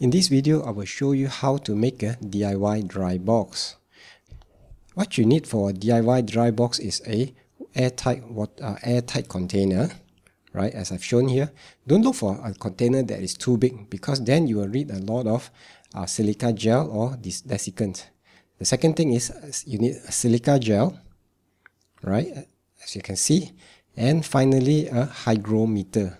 In this video, I will show you how to make a DIY dry box. What you need for a DIY dry box is a airtight container, right? As I've shown here. Don't look for a container that is too big because then you will need a lot of silica gel or desiccant. The second thing is you need silica gel, right? As you can see, and finally a hygrometer.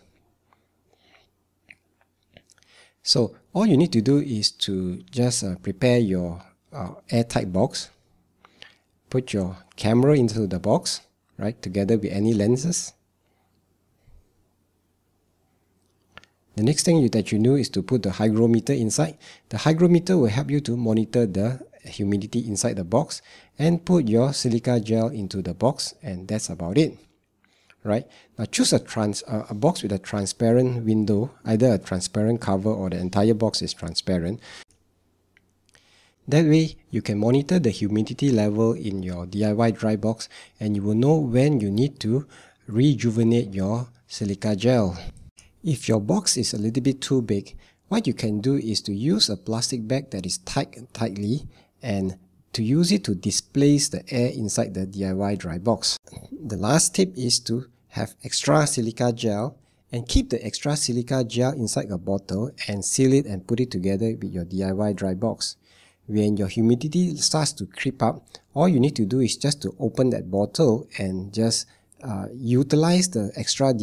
So all you need to do is to just prepare your airtight box. Put your camera into the box, right, together with any lenses. The next thing that you do is to put the hygrometer inside. The hygrometer will help you to monitor the humidity inside the box, and put your silica gel into the box, and that's about it. Right, now choose a box with a transparent window, either a transparent cover or the entire box is transparent. That way you can monitor the humidity level in your DIY dry box, and you will know when you need to rejuvenate your silica gel. If your box is a little bit too big, what you can do is to use a plastic bag that is tied tightly and to use it to displace the air inside the DIY dry box. The last tip is to have extra silica gel and keep the extra silica gel inside a bottle and seal it and put it together with your DIY dry box. When your humidity starts to creep up, all you need to do is just to open that bottle and just utilize the extra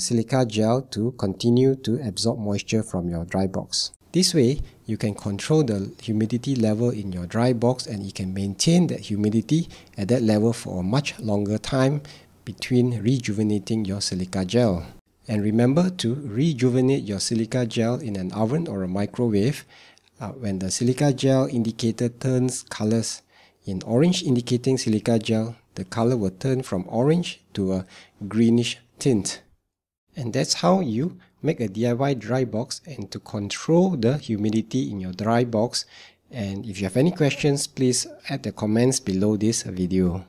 silica gel to continue to absorb moisture from your dry box. This way, you can control the humidity level in your dry box, and you can maintain that humidity at that level for a much longer time between rejuvenating your silica gel. And remember to rejuvenate your silica gel in an oven or a microwave when the silica gel indicator turns colors. In orange indicating silica gel, the color will turn from orange to a greenish tint. And that's how you make a DIY dry box and to control the humidity in your dry box. And if you have any questions, please add the comments below this video.